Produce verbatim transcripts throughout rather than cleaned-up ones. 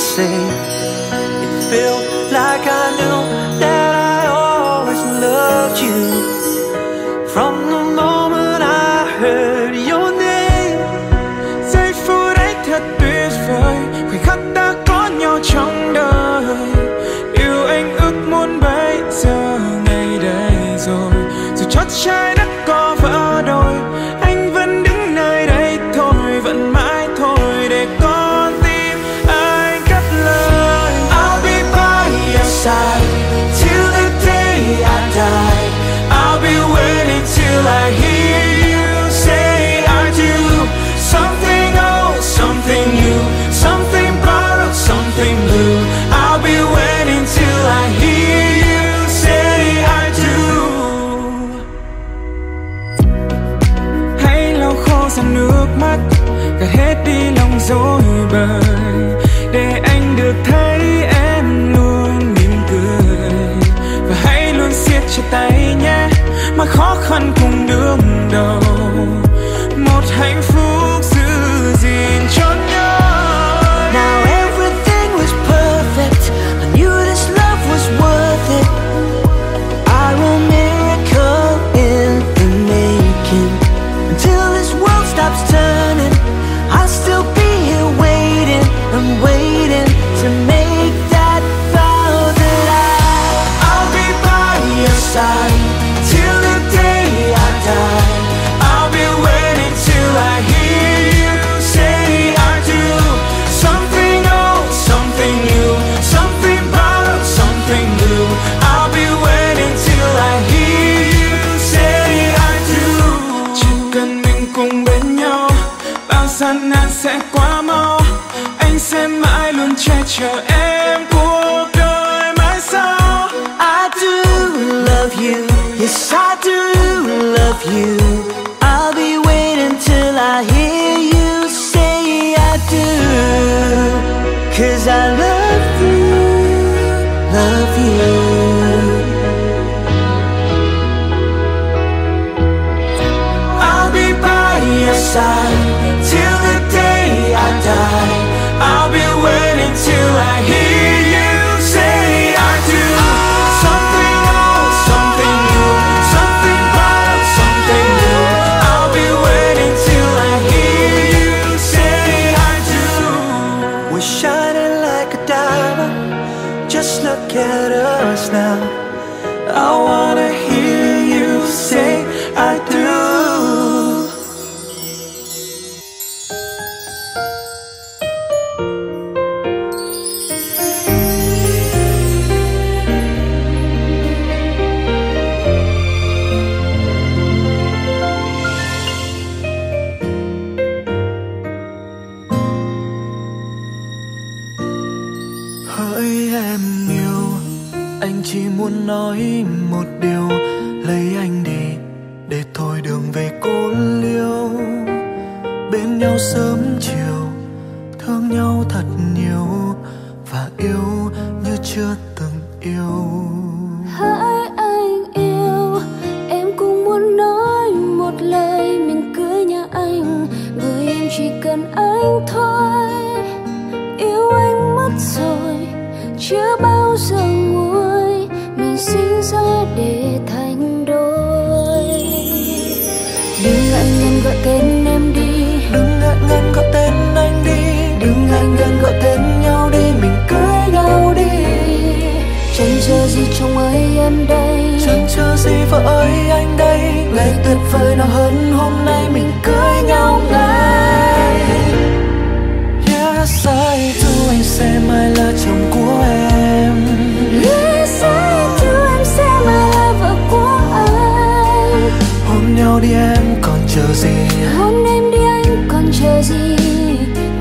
say. It felt like I knew that I always loved you. From the moment I heard your name, 세이프레이 thật tuyệt vời, khoảnh khắc ta có nhau trong đời. Yêu anh ước muốn bây giờ ngày đây rồi, dù cho trái đất có vỡ đôi, anh vẫn đứng nơi đây thôi, vẫn mãi. Till the day I die, I'll be waiting till I hear you say I do. Something old, something new, something borrowed, something blue. I'll be waiting till I hear you say I do. Hãy lau khô ra nước mắt, cả hết đi lòng rối bời, để anh được thấy em luôn. Và hãy luôn siết chặt tay nhé, mà khó khăn cùng đương đầu, một hạnh phúc giữ gìn cho nhau. Now everything was perfect, I knew this love was worth it. I will miracle in the making. Until this world stops turning, I'll still be here waiting and waiting to make that vow that I'll be by your side till the day I die. I'll be waiting till I hear you say I do. Something old, something new, something borrowed, something blue. I'll be waiting till I hear you say I do. Chỉ cần mình cùng bên nhau, bao gian nan sẽ qua mau. Anh sẽ mãi luôn che chở em cuộc đời mãi sau. I do love you, yes I do love you. I'll be waiting till I hear you say I do. Cause I love you, love you. I'll be by your side till the day I die. I'll be waiting till I hear you say I do. Something old, something new, something wild, something new. I'll be waiting till I hear you say I do. We're shining like a diamond, just look at us now. I wanna hear you say I do. Nói một điều, lấy anh đi để thôi đường về cô liêu. Bên nhau sớm chiều, thương nhau thật nhiều và yêu như chưa từng yêu. Hỡi anh yêu, em cũng muốn nói một lời, mình cưới nhà anh, người em chỉ cần anh thôi. Yêu anh mất rồi, chưa bao giờ nguôi. Mình sinh ra để thành đôi. Đừng ngại ngần gọi tên em đi, đừng ngại ngần gọi tên anh đi, đừng ngại ngần gọi tên nhau đi, mình cưới nhau đi. Chẳng chờ gì trong ấy em đây, chẳng chờ gì vợ ơi anh đây. Ngày tuyệt vời nào hơn hôm nay, mình cưới nhau ngay. Yes I do, anh sẽ mãi là chồng của em. Yes I do, em sẽ mãi là vợ của anh. Hôn nhau đi em còn chờ gì, hôn em đi anh còn chờ gì.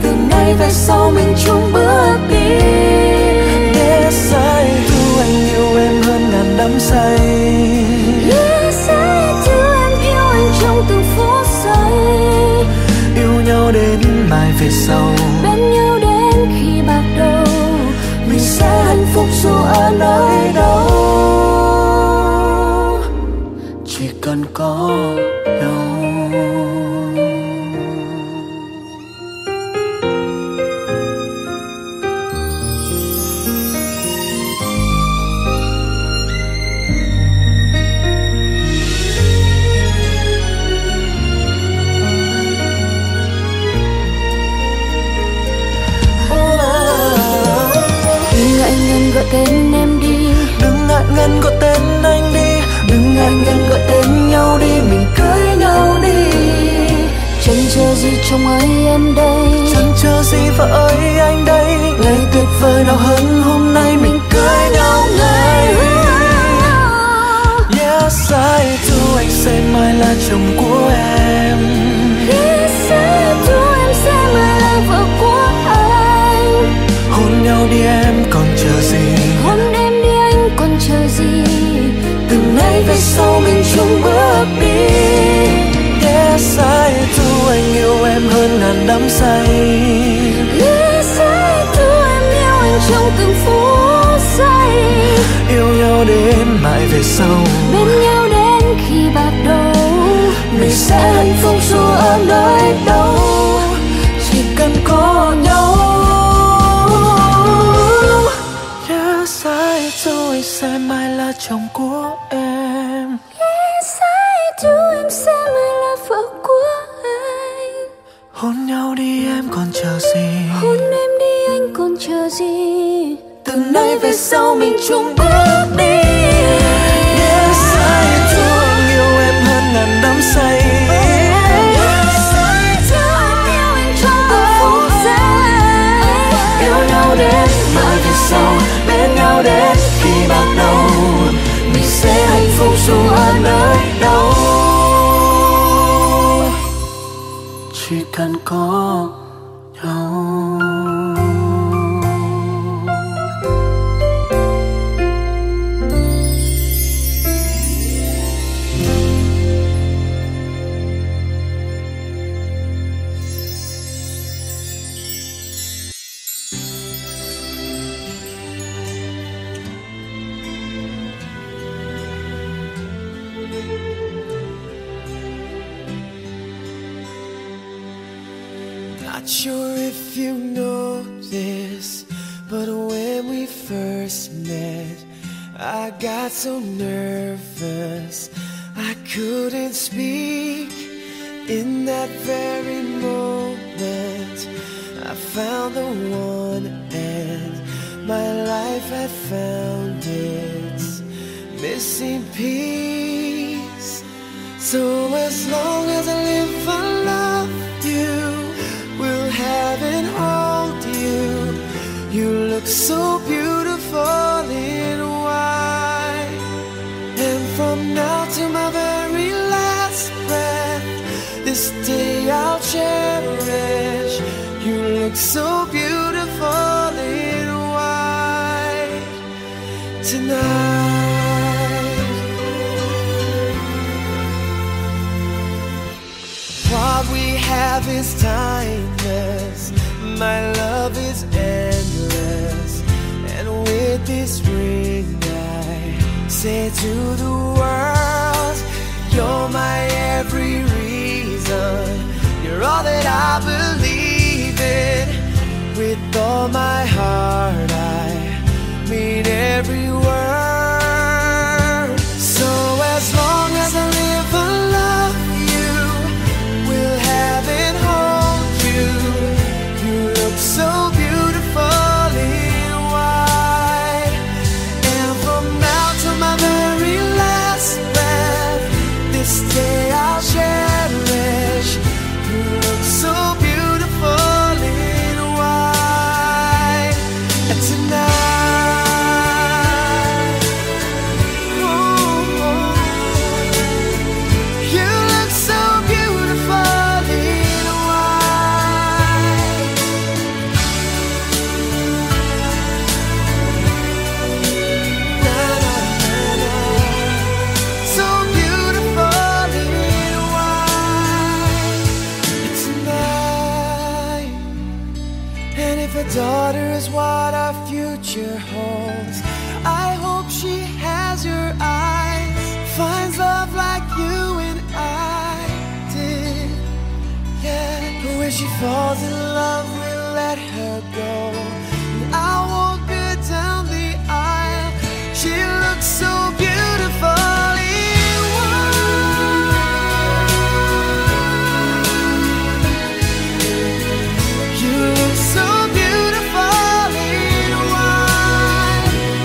Từ nay về sau mình chung bước đi. Yes I do, anh yêu em hơn ngàn đắm say. Yes I do, em yêu anh trong từng phút giây. Yêu nhau đến mai về sau, bên nhau đến khi bạc đầu. Mình sẽ hạnh phúc dù ở nơi đâu, chỉ cần có nhau. gọi tên em đi, đừng ngại ngần gọi tên anh đi, đừng ngại ngần gọi tên nhau đi, mình cưới nhau đi. Chẳng chờ gì chồng ơi em đây, chẳng chờ gì vợ ơi anh đây, ngày tuyệt vời nào hơn hôm nay mình cưới nhau ngay. Yes I do, anh sẽ mãi là chồng của em. Yes I do, em sẽ mãi là vợ của anh. Hôn nhau đi em còn chờ gì, hôn em đi anh còn chờ gì, từ nay về sau mình chung bước đi. Yes I do, anh yêu em hơn ngàn đắm say. Yes I do, em yêu anh trong từng phút giây. Yêu nhau đến mãi về sau, bên nhau đến khi bạc đầu, mình sẽ hạnh phúc dù ở nơi đâu, chỉ cần có nhau. Yes I do, anh sẽ mãi là chồng của em. Yes I do, em sẽ mãi là vợ của anh. Hôn nhau đi em còn chờ gì, hôn em đi anh còn chờ gì, từ nay về sau mình chung bước đi. Yes I do, anh yêu em hơn ngàn đắm say. Yes I do, anh yêu em trong từng phút giây. Yêu nhau đến mãi về sau, bên nhau đến khi bạc đầu, mình sẽ hạnh phúc dù ở nơi đâu, chỉ cần có nhau. Not sure if you know this, but when we first met, I got so nervous I couldn't speak. In that very moment I found the one, and my life had found its missing piece. So as long as I live I love you, will have and hold you. You look so beautiful in white, and from now to my very last breath, this day I'll cherish. You look so beautiful in white tonight. What we have is time, my love is endless, and with this ring I say to the world, you're my every reason, you're all that I believe in. With all my heart I mean every word. So as long as I live I love you, we'll have it home. So beautiful in white, and from now to my very last breath, this day I'll cherish. You look so beautiful in white tonight. Oh, you look so beautiful. Daughter is what our future holds. I hope she has your eyes, finds love like you and I did. Yeah, but when she falls in love, we'll let her go. And I won't go down the aisle. She looks so beautiful. You look so beautiful in white.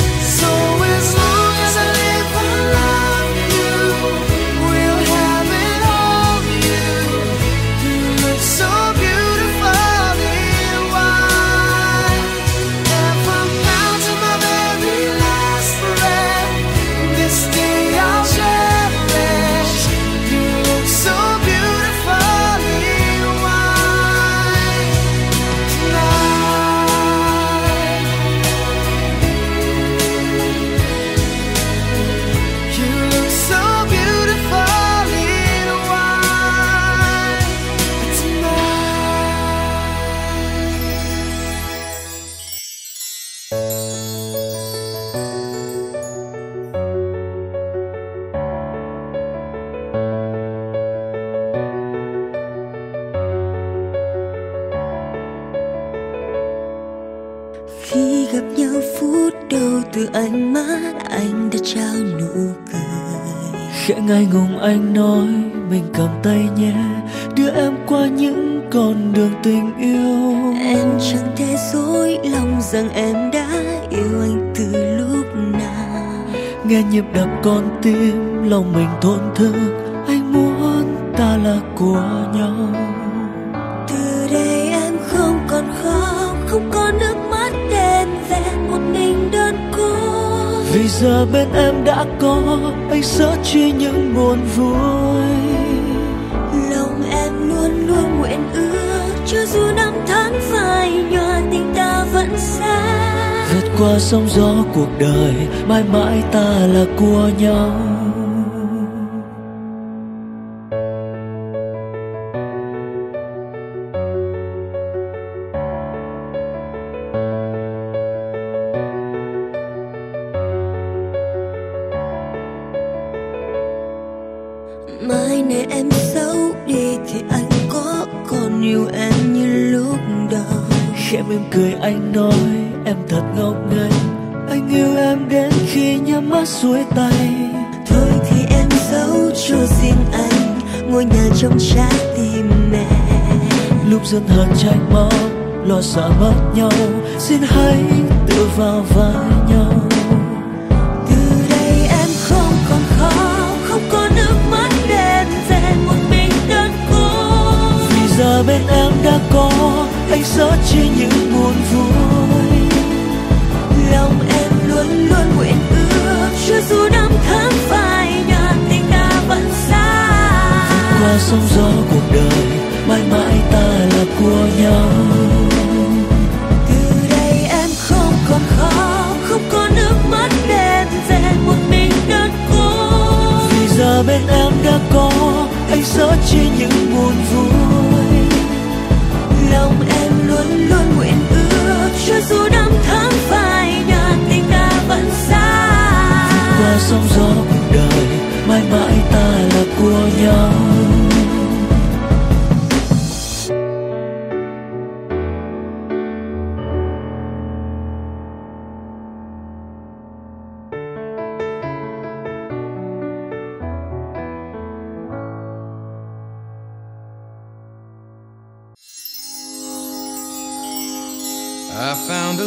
từ ánh mắt anh đã trao nụ cười. Khẽ ngại ngùng anh nói mình cầm tay nhé, đưa em qua những con đường tình yêu. Em chẳng thể dối lòng rằng em đã yêu anh từ lúc nào. Nghe nhịp đập con tim, lòng mình thổn thức, anh muốn ta là của nhau. Từ đây em không còn khóc, không còn nước mắt đen vẹn một mình đơn cô. Vì giờ bên em đã có anh sẽ chia những buồn vui. Luôn nguyện ước cho dù năm tháng phai nhòa, tình ta vẫn xa. Vượt qua sóng gió cuộc đời, mãi mãi ta là của nhau. Mai này em xấu đi thì anh có còn yêu em như lúc đầu. Khẽ mỉm cười anh nói em thật ngốc nghếch, anh yêu em đến khi nhắm mắt xuôi tay. Thôi thì em giấu cho riêng anh ngôi nhà trong trái tim em. Lúc dân hờn trách móc, lo sợ mất nhau, xin hãy tự vào vai nhau. Từ đây em không còn khóc, không có nước mắt đen dẹn một mình đơn côi. Vì giờ bên em đã có anh sẽ chia những buồn vui. Lòng em luôn luôn nguyện ước cho dù năm tháng phai nhòa, tình ta vẫn xa. Vượt qua sóng gió cuộc đời, mãi mãi ta là của nhau. Từ đây em không còn khóc, không có nước mắt đen dẹn một mình đơn côi. Vì giờ bên em đã có anh sẽ chia những buồn vui. Lòng em luôn luôn nguyện ước cho dù năm tháng phai nhòa, tình ta vẫn xa. Vượt qua sóng gió cuộc đời, mãi mãi ta là của nhau. I found a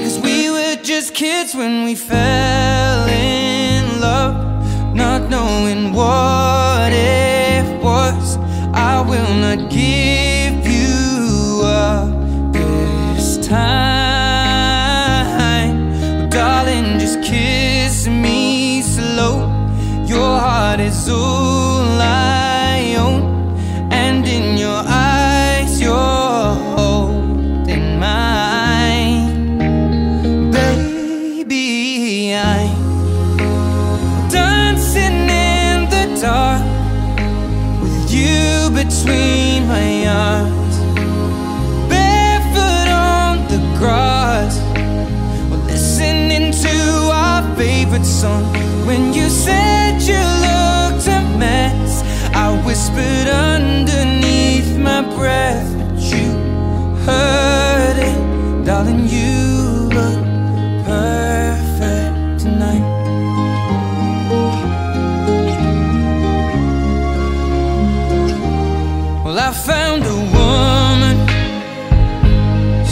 'Cause we were just kids when we fell in love, not knowing what it was. I will not give you up this time. Oh, darling, just kiss me slow. Your heart is all I own, and in your eyes you're holding mine. Between my arms, barefoot on the grass, we're listening to our favorite song. When you said you looked a mess, I whispered underneath my breath, but you heard it. Darling, you look perfect tonight. I found a woman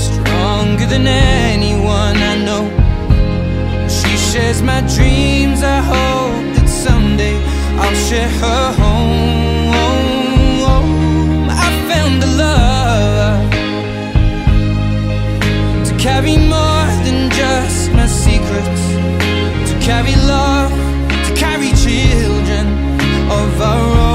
stronger than anyone I know. She shares my dreams. I hope that someday I'll share her home. I found a love to carry more than just my secrets, to carry love, to carry children of our own.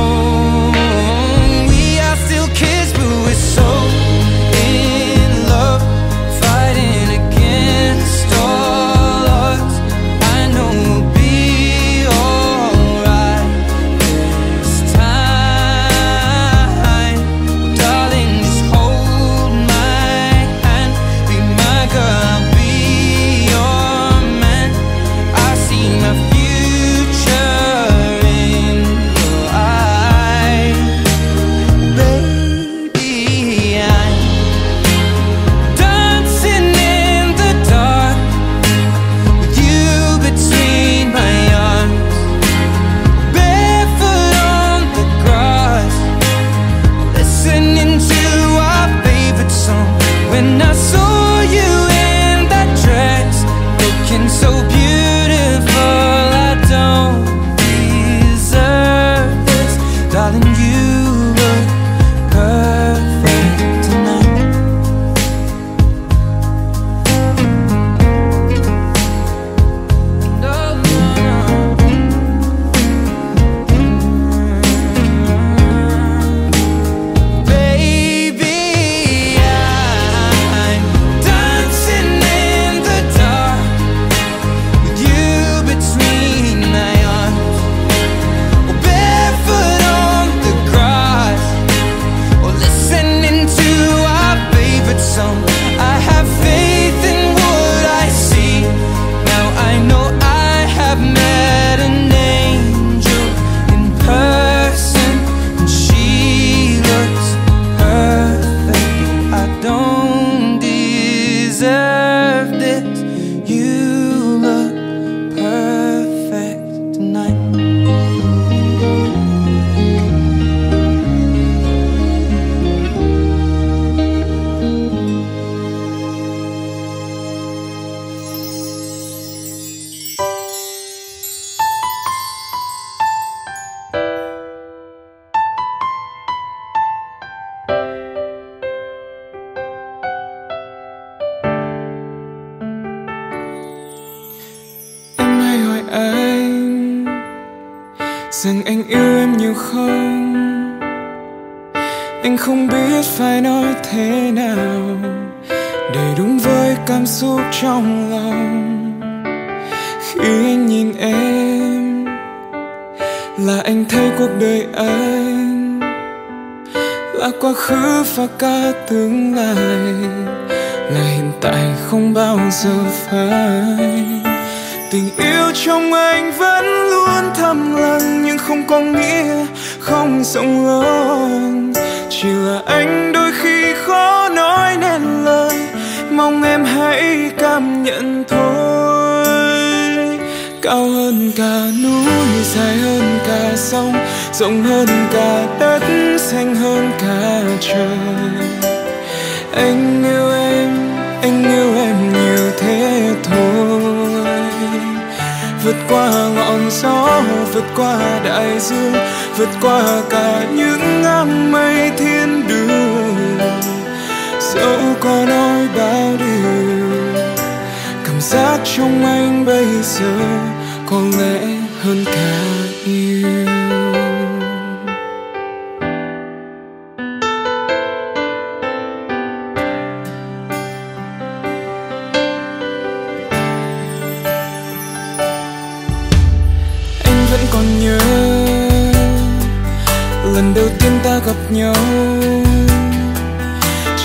Fighting against all odds, I know we'll be rằng anh yêu em nhiều không. Anh không biết phải nói thế nào để đúng với cảm xúc trong lòng. Khi anh nhìn em là anh thấy cuộc đời anh là quá khứ và cả tương lai, là hiện tại không bao giờ phai. Tình yêu trong anh vẫn luôn thầm lặng, nhưng không có nghĩa không rộng lớn. Chỉ là anh đôi khi khó nói nên lời, mong em hãy cảm nhận thôi. Cao hơn cả núi, dài hơn cả sông, rộng hơn cả đất, xanh hơn cả trời. Anh yêu em, anh yêu em nhiều thế thôi. Vượt qua ngọn gió, vượt qua đại dương, vượt qua cả những áng mây thiên đường. Dẫu có nói bao điều, cảm giác trong anh bây giờ có lẽ hơn cả yêu. Lần đầu tiên ta gặp nhau,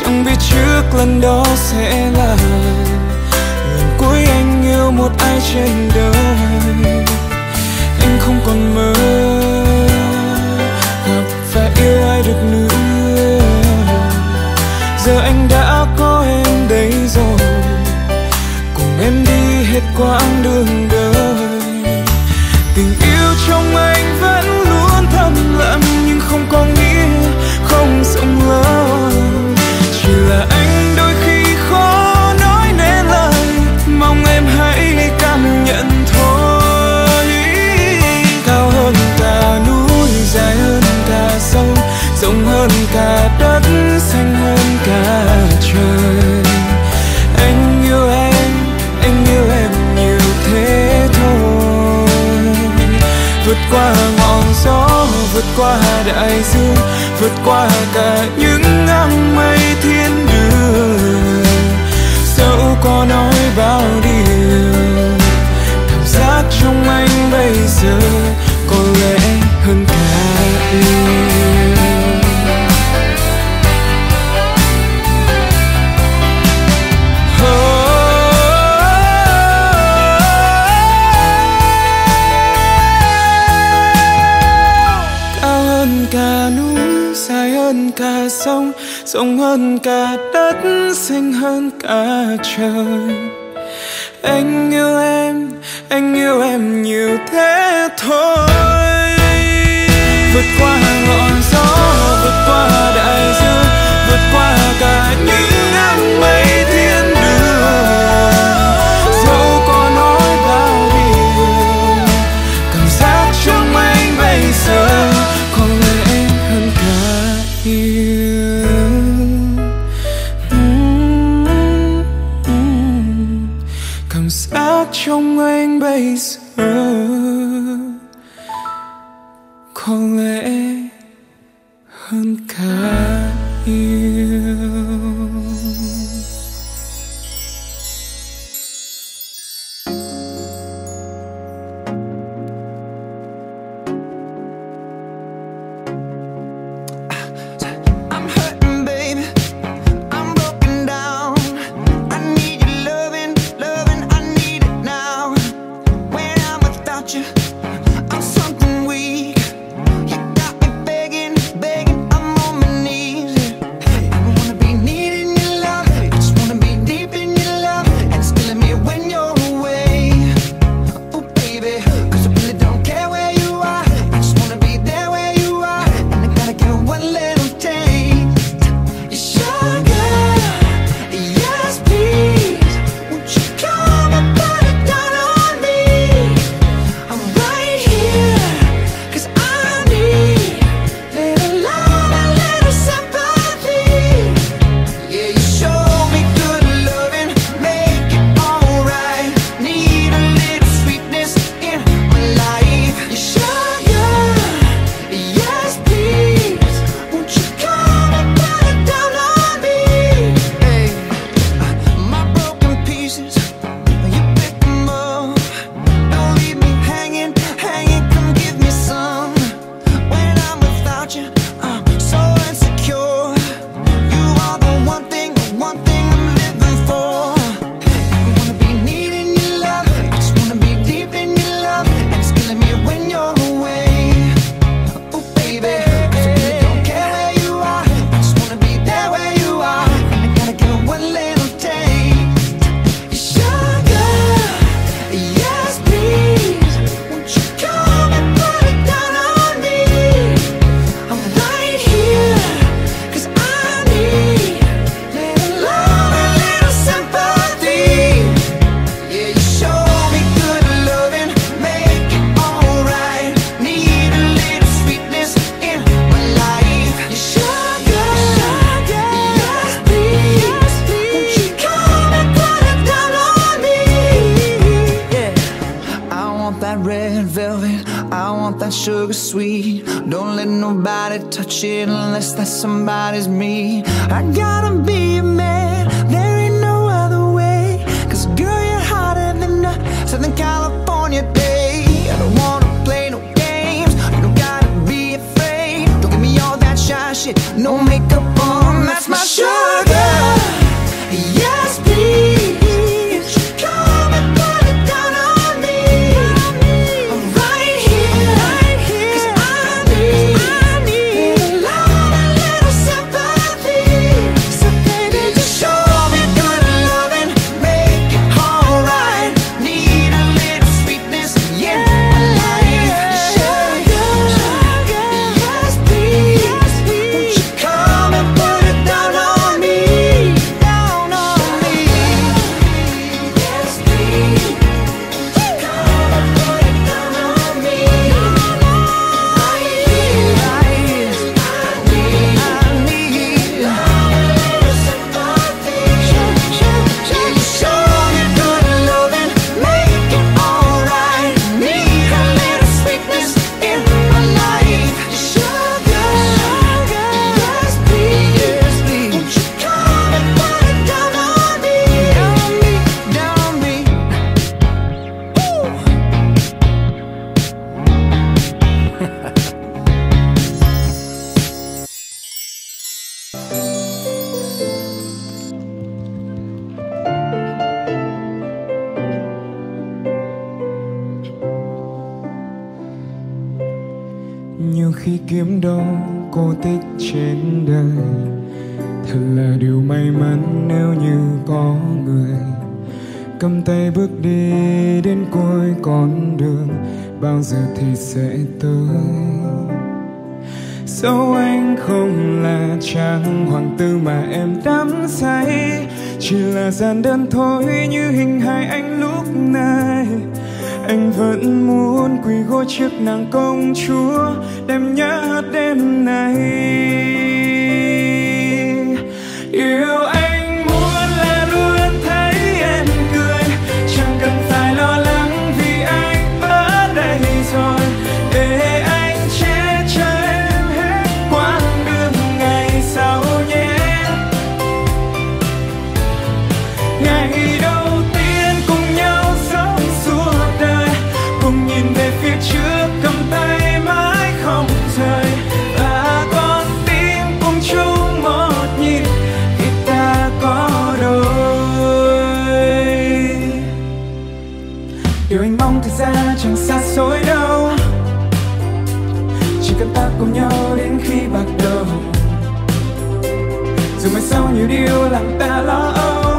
chẳng biết trước lần đó sẽ là lần cuối anh yêu một ai trên đời. Anh không còn mơ gặp và yêu ai được nữa. Giờ anh đã có em đấy rồi, cùng em đi hết quãng đường đời. Tình yêu trong anh vẫn luôn thầm lặng, nhưng không có nghĩa không rộng lớn. Chỉ là anh đôi khi khó nói nên lời, mong em hãy cảm nhận thôi. Cao hơn cả núi, dài hơn cả sông, rộng hơn cả đất, xanh hơn cả trời. Anh yêu em, anh yêu em nhiều thế thôi. Vượt qua ngọn gió, vượt qua đại dương, vượt qua cả những áng mây thiên đường. Dẫu có nói bao điều, cảm giác trong anh bây giờ có lẽ hơn cả yêu. Cả sông, rộng hơn cả đất, xanh hơn cả trời. Anh yêu em, anh yêu em nhiều thế thôi. Vượt qua ngọn gió, vượt qua đại dương, vượt qua cả những áng mây thiên đường. Dẫu có nói bao điều, cảm giác trong anh bây giờ có lẽ hơn cả yêu. Mm-hmm. Cảm giác trong anh bây giờ có lẽ hơn cả yêu. I'm something weak. You got sugar sweet. Don't let nobody touch it unless that somebody's me. I gotta be a man, there ain't no other way. Cause girl, you're hotter than a Southern California day. I don't wanna play no games, you don't gotta be afraid. Don't give me all that shy shit, no makeup on, that's my sugar. Yes, please, come and put it down on me. I'm right here, right here. 'Cause I need, I need a lot, a little sympathy. So baby, just show me good loving, make it alright. Need a little sweetness, yeah, my life. Sugar, sugar, yes, please, yes, please. Won't you come and put it down on me? Nhiều khi kiếm đâu cô tích trên đời, thật là điều may mắn nếu như có người cầm tay bước đi đến cuối con đường, bao giờ thì sẽ tới. Dẫu anh không là chàng hoàng tử mà em đắm say, chỉ là gian đơn thôi như hình hài anh lúc này. Anh vẫn muốn quỳ gối trước nàng công chúa, đem nhớ đêm này. Yêu anh muốn là luôn thấy em cười, chẳng cần phải lo lắng vì anh đã đây rồi. Để anh che chở em hết quãng đường ngày sau nhé. Ngày đó chẳng xa xôi đâu, chỉ cần ta cùng nhau đến khi bạc đầu. Dù mai sau nhiều điều làm ta lo âu,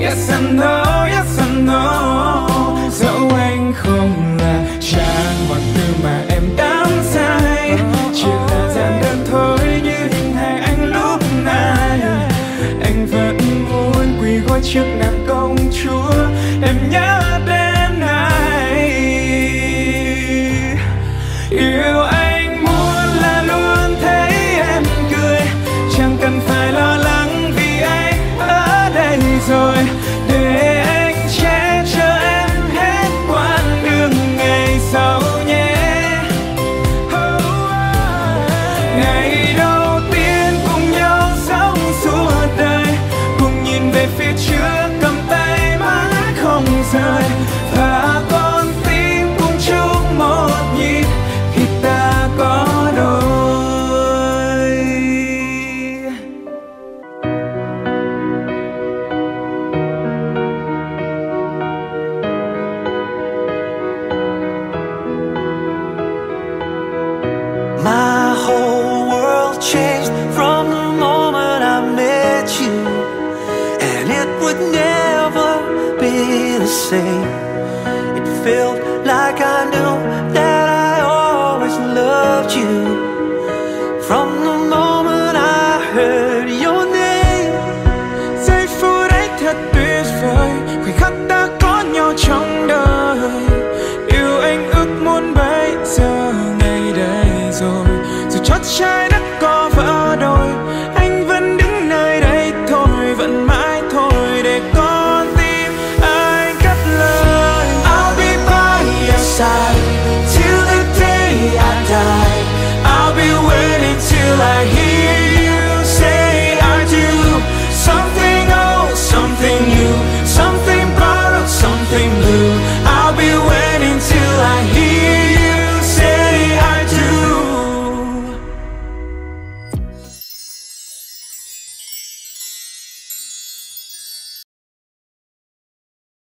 yes I know, yes I know. Dẫu anh không là chàng hoàng tử mà em đắm say, chỉ là gian đơn thôi như hình hài anh lúc này. Anh vẫn muốn quỳ gối trước nàng công chúa, em nhớ đến. Yêu anh muốn là luôn thấy em cười, chẳng cần phải lo lắng vì anh ở đây rồi. Để anh che chở em hết quãng đường ngày sau nhé. Ngày đầu tiên cùng nhau sống suốt đời, cùng nhìn về phía trước cầm tay mãi không rời. Và con tim cùng chung một nhịp khi ta có đôi. My whole world changed from the moment I met you, and it would never be the same. Felt like I knew that I always loved you from the moment I heard your name. Giây phút ấy thật tuyệt vời, khoảnh khắc ta có nhau trong đời. Yêu anh ước muốn bây giờ ngày đây rồi, dù chót trái.